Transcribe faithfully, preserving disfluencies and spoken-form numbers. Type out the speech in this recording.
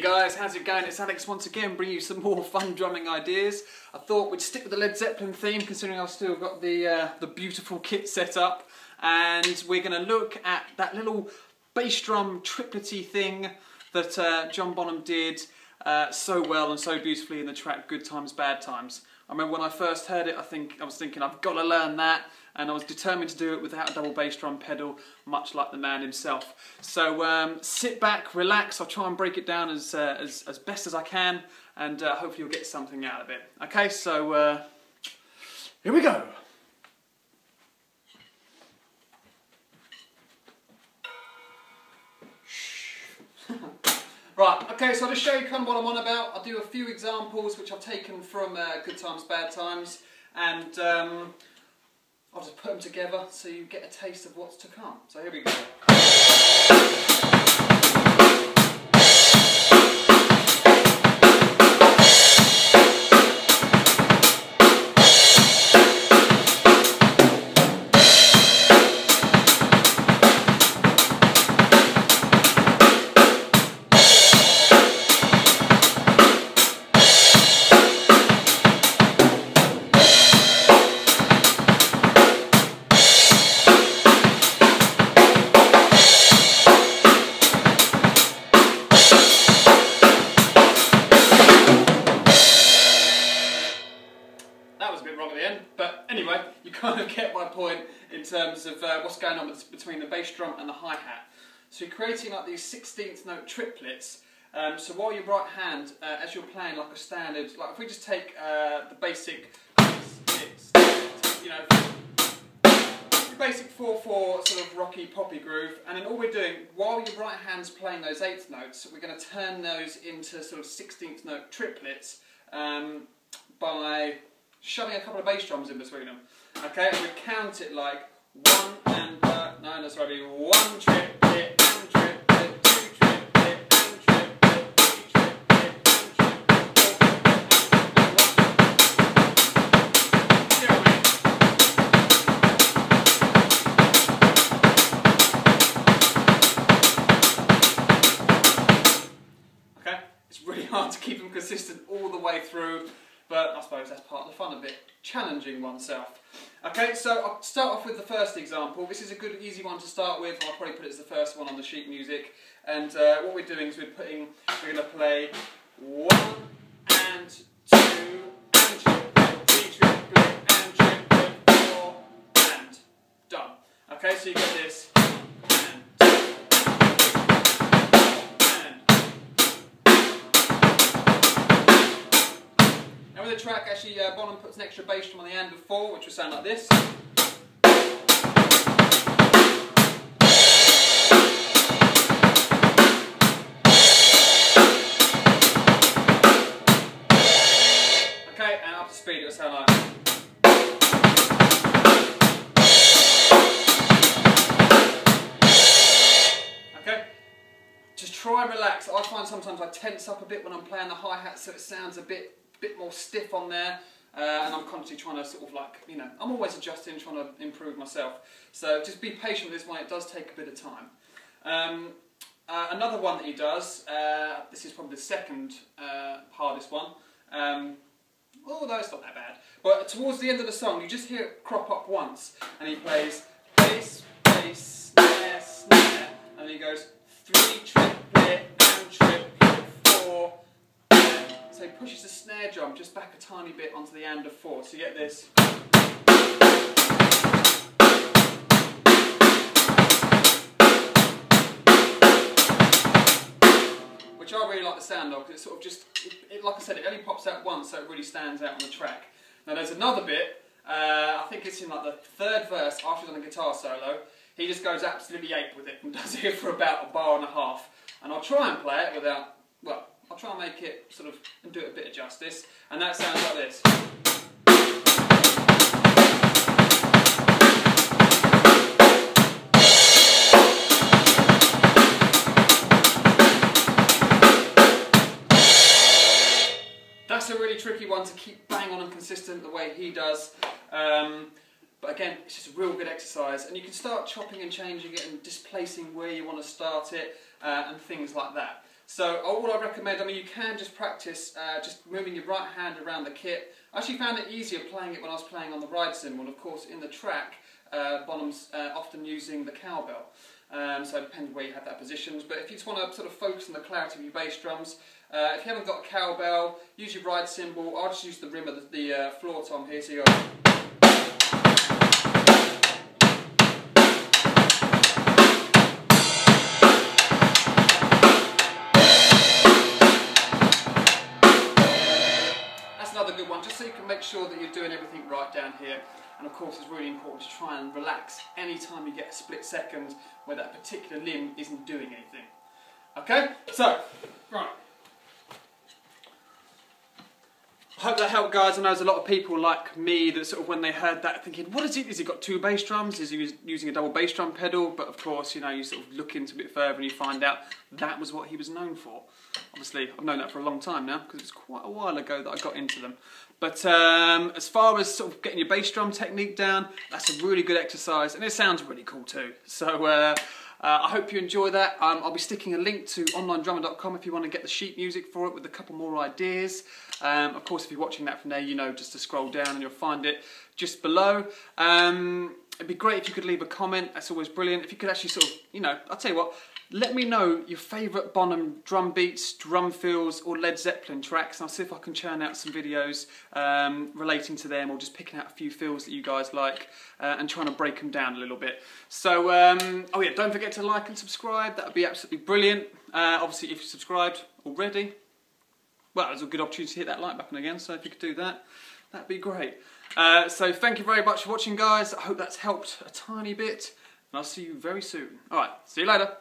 Hey guys, how's it going? It's Alex once again, bringing you some more fun drumming ideas. I thought we'd stick with the Led Zeppelin theme, considering I've still got the, uh, the beautiful kit set up. And we're going to look at that little bass drum triplety thing that uh, John Bonham did uh, so well and so beautifully in the track Good Times, Bad Times. I remember when I first heard it, I think I was thinking, I've got to learn that. And I was determined to do it without a double bass drum pedal, much like the man himself. So um, sit back, relax, I'll try and break it down as, uh, as, as best as I can, and uh, hopefully you'll get something out of it. Okay, so uh, here we go. Right, okay, so I'll just show you kind of what I'm on about. I'll do a few examples which I've taken from uh, Good Times, Bad Times, and um, I'll just put them together so you get a taste of what's to come. So here we go. Kind of get my point in terms of uh, what's going on between the bass drum and the hi-hat. So you're creating like these sixteenth note triplets, um, so while your right hand, uh, as you're playing like a standard, like if we just take uh, the basic, you know, the basic four four sort of rocky poppy groove, and then all we're doing, while your right hand's playing those eighth notes, we're going to turn those into sort of sixteenth note triplets um, by shoving a couple of bass drums in between them. Okay, and we count it like one and uh, no, no, sorry, one triplet, and triplet, two triplet, and triplet, three triplet, and triplet. Okay, it's really hard to keep them consistent all the way through, but I suppose that's part of the fun of it, challenging oneself. Okay, so I'll start off with the first example. This is a good, easy one to start with. I'll probably put it as the first one on the sheet music. And uh, what we're doing is we're putting, we're going to play one and two and triplet, three triplet, and triplet, four and done. Okay, so you get this. The track actually, uh, Bonham puts an extra bass drum on the end of four, which will sound like this. Okay, and up to speed, it will sound like. Okay, just try and relax. I find sometimes I tense up a bit when I'm playing the hi-hat, so it sounds a bit. bit more stiff on there, uh, and I'm constantly trying to sort of like, you know, I'm always adjusting, trying to improve myself. So just be patient with this one, it does take a bit of time. Um, uh, another one that he does, uh, this is probably the second uh, hardest one, um, although it's not that bad, but towards the end of the song you just hear it crop up once, and he plays bass, bass, snare, snare, and he goes three triplet and triplet four. So he pushes the snare drum just back a tiny bit onto the end of four. So you get this. Which I really like the sound of, because it sort of just, it, it, like I said, it only pops out once, so it really stands out on the track. Now there's another bit, uh, I think it's in like the third verse after he's on the guitar solo. He just goes absolutely ape with it and does it for about a bar and a half. And I'll try and play it without, well, I'll try and make it sort of, and do it a bit of justice, and that sounds like this. That's a really tricky one to keep bang on and consistent the way he does, um, but again, it's just a real good exercise, and you can start chopping and changing it and displacing where you want to start it, uh, and things like that. So all I recommend, I mean, you can just practice uh, just moving your right hand around the kit. I actually found it easier playing it when I was playing on the ride cymbal. Of course, in the track, uh, Bonham's uh, often using the cowbell. Um, so it depends where you have that positioned. But if you just want to sort of focus on the clarity of your bass drums, uh, if you haven't got a cowbell, use your ride cymbal. I'll just use the rim of the, the uh, floor tom here. So you make sure that you're doing everything right down here, and of course it's really important to try and relax anytime you get a split second where that particular limb isn't doing anything. Okay, so, right. I hope that helped, guys. I know there's a lot of people like me that sort of when they heard that thinking, what is it? Is he got two bass drums? Is he using a double bass drum pedal? But of course, you know, you sort of look into a bit further and you find out that was what he was known for. Obviously, I've known that for a long time now because it's quite a while ago that I got into them. But um, as far as sort of getting your bass drum technique down, that's a really good exercise and it sounds really cool too. So uh, uh, I hope you enjoy that. Um, I'll be sticking a link to online drummer dot com if you want to get the sheet music for it with a couple more ideas. Um, of course, if you're watching that from there, you know just to scroll down and you'll find it just below. Um, it'd be great if you could leave a comment. That's always brilliant. If you could actually sort of, you know, I'll tell you what, let me know your favourite Bonham drum beats, drum fills or Led Zeppelin tracks, and I'll see if I can churn out some videos um, relating to them or just picking out a few fills that you guys like uh, and trying to break them down a little bit. So, um, oh yeah, don't forget to like and subscribe. That would be absolutely brilliant. Uh, obviously, if you've subscribed already, well, there's a good opportunity to hit that like button again, so if you could do that, that'd be great. Uh, so thank you very much for watching, guys. I hope that's helped a tiny bit, and I'll see you very soon. All right, see you later.